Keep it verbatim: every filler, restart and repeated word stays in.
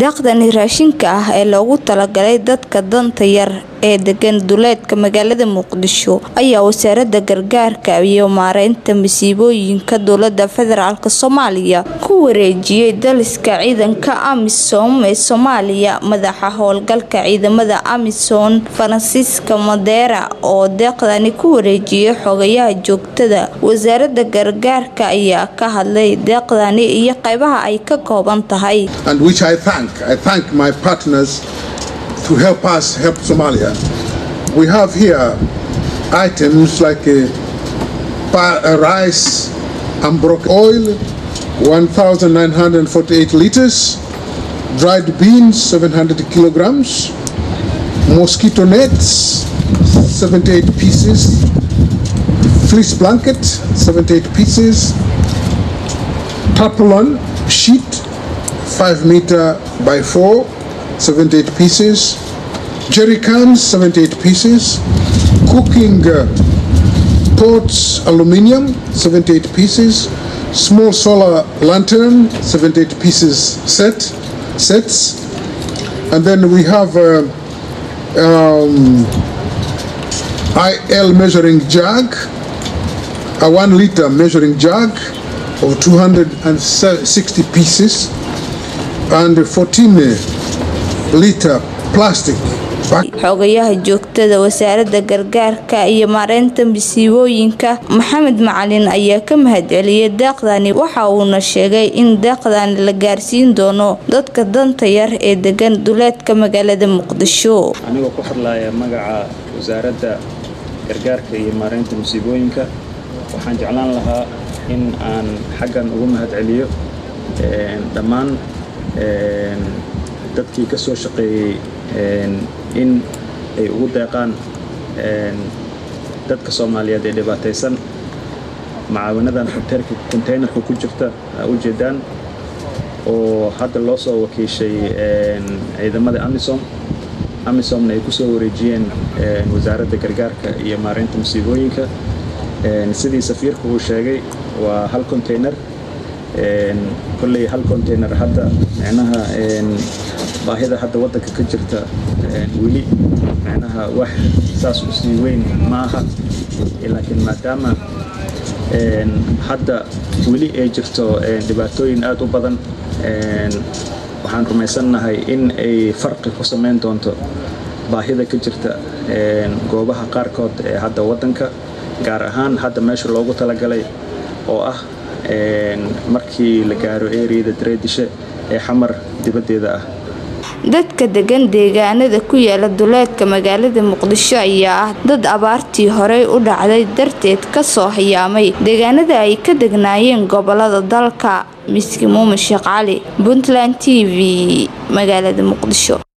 daaqdani raashinka ah ee loogu talagalay dadka danta yar ee degan duleedka magaalada Muqdisho ayaa wasaaradda gargaarka iyo maareynta masiibooyinka dawladda federaalka Soomaaliya ku wareejiyay daliska ciidanka AMISOM ee Soomaaliya madaxa howlgalka ciidamada AMISOM Francisco Madera oo daaqdani ku wareejiyay xogayaha joogtada wasaaradda gargaarka ayaa ka hadlay daaqdani iyo qaybaha ay ka kooban tahay. And which I thank I thank my partners to help us help Somalia. We have here items like a, a rice and brock oil, one thousand nine hundred forty-eight liters, dried beans, seven hundred kilograms, mosquito nets, seventy-eight pieces, fleece blanket, seventy-eight pieces, tarpaulin sheet, five meter by four, seventy-eight pieces, jerry cans, seventy-eight pieces, cooking uh, pots, aluminium, seventy-eight pieces, small solar lantern, seventy-eight pieces set, sets, and then we have uh, um, I L measuring jug, a one liter measuring jug of two hundred sixty pieces, and fourteen litre plastic. Xogayaha joogtada wasaaradda gargaarka iyo maareynta masiibooyinka Maxamed Macalin ayaa ka mahadceliyay daaqdani waxa uu na sheegay in daaqdan la gaarsiin doono dadka danta yar ee degan duleedka magaalada Muqdisho. Anigoo ku hadlaya magaca wasaaradda gargaarka iyo maareynta masiibooyinka waxaan jeclaan lahaa in aan xaggan ugu mahadceliyo dhammaan dadkii ka soo shaqeeyay in ay ugu deeqaan dadka Soomaaliyeed ee dhibaataysan macaawinadan xubterka containerka ku jirta u jeedaan oo hadda loo soo wakiishay ciidamada AMISOM AMISOMna ay ku soo wareejiyeen wasaaradda gargaarka iyo maareynta masiibooyinka sidii safiirku uu sheegay waa hal container een kulli hal container hadda macnaha een baahida hadda wadanka ka jirta wili macnaha wax saas u sii weyn maaha laakiin maadaama een hadda wili ay jirto dhibaatooyin aad u badan een waxaan rumaysanahay in ay farqi ku sameyn doonto baahida ka jirta een goobaha qaarkood ee hadda wadanka gaar ahaan hadda meesha loogu talagalay oo ah een markii la gaaro eeriyada Dreedisha ee xamar dibadeeda ah dadka degan deegaanada ku yaala duleedka magaalada Muqdisho ayaa ah dad abaartii hore u dhacday darteed ka soo xiyaamay deegaanada ay ka degnaayeen gobolada dalka Miski Muumin Sheekh Cali Puntland T V magaalada Muqdisho.